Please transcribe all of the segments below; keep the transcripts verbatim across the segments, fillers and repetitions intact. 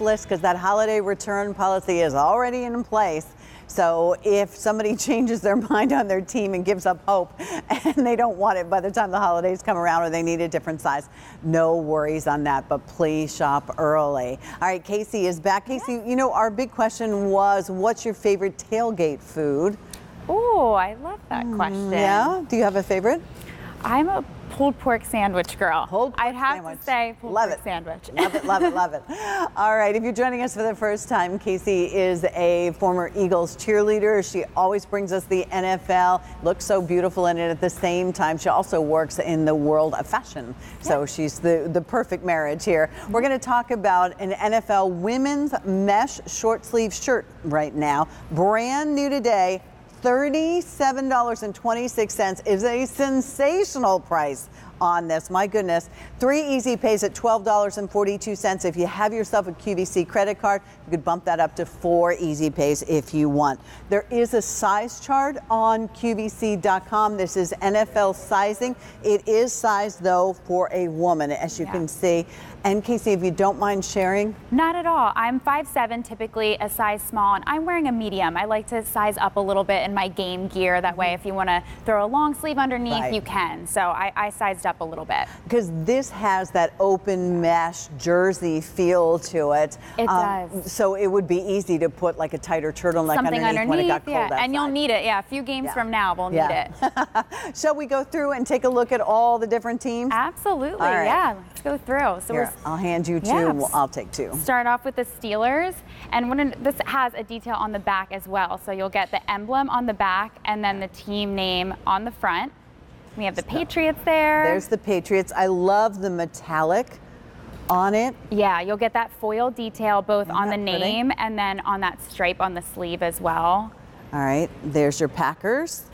list because that holiday return policy is already in place. So if somebody changes their mind on their team and gives up hope and they don't want it by the time the holidays come around or they need a different size, no worries on that, but please shop early. All right, Casey is back. Casey, yeah. You know, our big question was, what's your favorite tailgate food? Oh, I love that question. Yeah, do you have a favorite? I'm a pulled pork sandwich girl. Pulled pork I'd have sandwich. to say pulled love pork it. sandwich. Love it, love it, love it. All right, if you're joining us for the first time, Casey is a former Eagles cheerleader. She always brings us the N F L, looks so beautiful in it at the same time. She also works in the world of fashion, so yeah. she's the, the perfect marriage here. We're going to talk about an N F L women's mesh short sleeve shirt right now, brand new today. thirty-seven dollars and twenty-six cents is a sensational price on this. My goodness. Three easy pays at twelve dollars and forty-two cents. If you have yourself a Q V C credit card, you could bump that up to four easy pays if you want. There is a size chart on Q V C dot com. This is N F L sizing. It is sized, though, for a woman, as you yeah. can see. And Casey, if you don't mind sharing? Not at all. I'm five seven, typically a size small, and I'm wearing a medium. I like to size up a little bit in my game gear. That way, if you want to throw a long sleeve underneath, right. you can. So I, I sized up a little bit. Because this has that open mesh jersey feel to it. It um, does. So it would be easy to put like a tighter turtleneck underneath, underneath when it got cold yeah. outside. And you'll need it. Yeah, a few games yeah. from now, we'll yeah. need it. Shall we go through and take a look at all the different teams? Absolutely, right. yeah. Let's go through. So Here. we're I'll hand you two. Yeah. Well, I'll take two. Start off with the Steelers, and when this has a detail on the back as well, so you'll get the emblem on the back and then the team name on the front. We have the Patriots there. There's the Patriots. I love the metallic on it. Yeah, you'll get that foil detail both Isn't on the name pretty? and then on that stripe on the sleeve as well. All right, there's your Packers.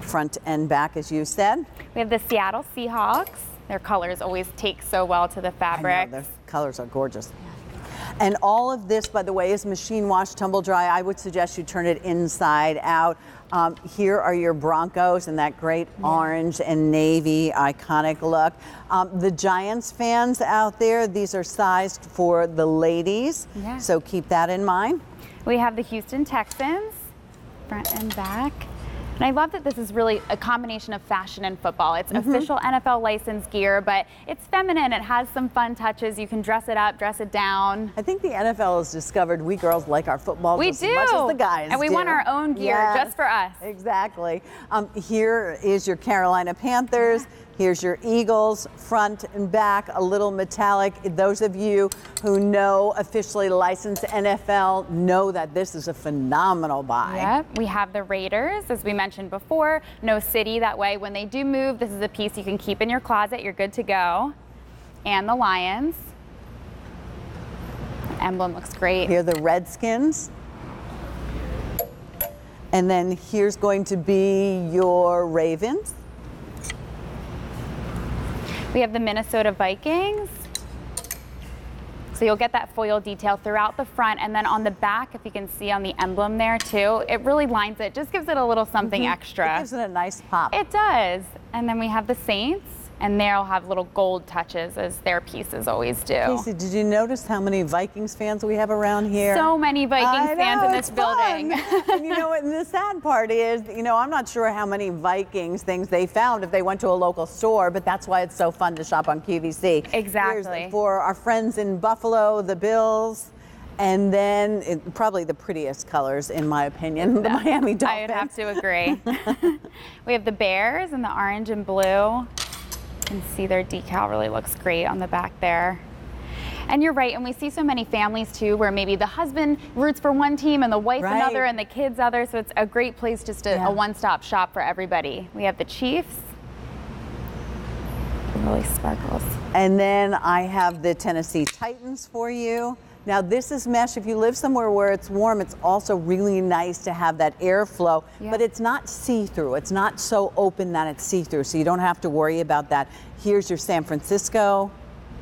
Front and back, as you said. We have the Seattle Seahawks. Their colors always take so well to the fabric. I know, their colors are gorgeous. And all of this, by the way, is machine wash, tumble dry. I would suggest you turn it inside out. Um, here are your Broncos in that great yeah. orange and navy iconic look. Um, the Giants fans out there, these are sized for the ladies, yeah. so keep that in mind. We have the Houston Texans, front and back. And I love that this is really a combination of fashion and football. It's mm-hmm. official N F L licensed gear, but it's feminine. It has some fun touches. You can dress it up, dress it down. I think the N F L has discovered we girls like our football we just do. as much as the guys do. And we do. want our own gear yes, just for us. Exactly. Um, here is your Carolina Panthers. Yeah. Here's your Eagles, front and back, a little metallic. Those of you who know officially licensed N F L know that this is a phenomenal buy. Yep. We have the Raiders, as we mentioned before, no city. That way, when they do move, this is a piece you can keep in your closet. You're good to go. And the Lions. The emblem looks great. Here are the Redskins. And then here's going to be your Ravens. We have the Minnesota Vikings. So you'll get that foil detail throughout the front, and then on the back, if you can see on the emblem there too, it really lines it, just gives it a little something mm-hmm. extra. It gives it a nice pop. It does. And then we have the Saints, and they'll have little gold touches as their pieces always do. Casey, did you notice how many Vikings fans we have around here? So many Vikings fans in this building. And you know what, and the sad part is, you know, I'm not sure how many Vikings things they found if they went to a local store, but that's why it's so fun to shop on Q V C. Exactly. Here's for our friends in Buffalo, the Bills. And then it, probably the prettiest colors, in my opinion, the Miami Dolphins. I would have to agree. We have the Bears in the orange and blue. You can see their decal really looks great on the back there. And you're right, and we see so many families too where maybe the husband roots for one team and the wife right. another and the kids other, so it's a great place, just a, yeah. a one-stop shop for everybody. We have the Chiefs. It really sparkles. And then I have the Tennessee Titans for you. Now this is mesh. If you live somewhere where it's warm, it's also really nice to have that airflow, yeah. but it's not see-through. It's not so open that it's see-through, so you don't have to worry about that. Here's your San Francisco,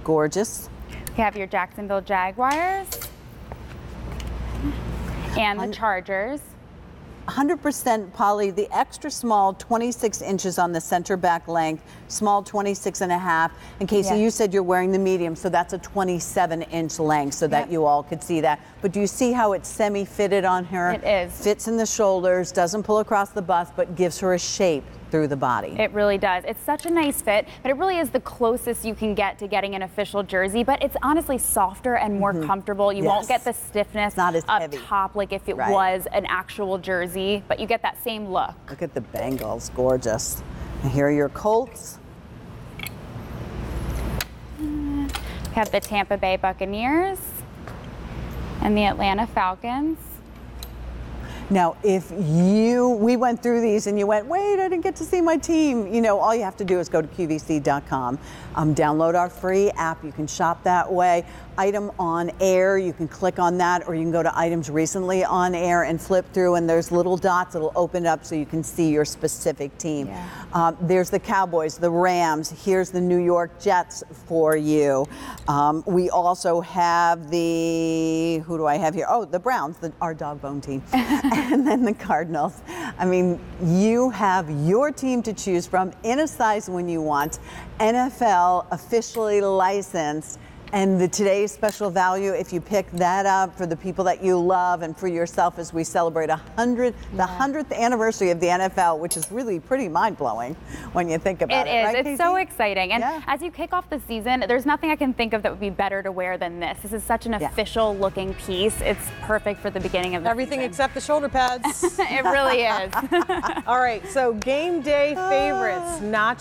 gorgeous. You have your Jacksonville Jaguars and the Chargers. one hundred percent poly, the extra small, twenty-six inches on the center back length, small twenty-six and a half. And Casey, yeah. you said you're wearing the medium, so that's a twenty-seven inch length, so that yep. you all could see that. But do you see how it's semi-fitted on her? It is. Fits in the shoulders, doesn't pull across the bust, but gives her a shape through the body. It really does. It's such a nice fit, but it really is the closest you can get to getting an official jersey, but it's honestly softer and more mm-hmm. comfortable. You yes. won't get the stiffness not as up heavy. Top like if it right. was an actual jersey, but you get that same look. Look at the bangles, gorgeous. And here are your Colts. We have the Tampa Bay Buccaneers and the Atlanta Falcons. Now, if you, we went through these and you went, wait, I didn't get to see my team. You know, all you have to do is go to Q V C dot com, um, download our free app. You can shop that way. Item on air, you can click on that, or you can go to items recently on air and flip through, and there's little dots that'll open up so you can see your specific team. Yeah. Um, there's the Cowboys, the Rams. Here's the New York Jets for you. Um, we also have the, who do I have here? Oh, the Browns, the, our dog bone team. And then the Cardinals. I mean, you have your team to choose from in a size when you want. N F L officially licensed, and the today's special value, if you pick that up for the people that you love and for yourself as we celebrate a hundred, yeah. the hundredth anniversary of the N F L, which is really pretty mind-blowing when you think about it. It is. Right, it's Casey? So exciting. And yeah. as you kick off the season, there's nothing I can think of that would be better to wear than this. This is such an yeah. official-looking piece. It's perfect for the beginning of the everything season. Except the shoulder pads. It really is. All right, so game day favorites. Not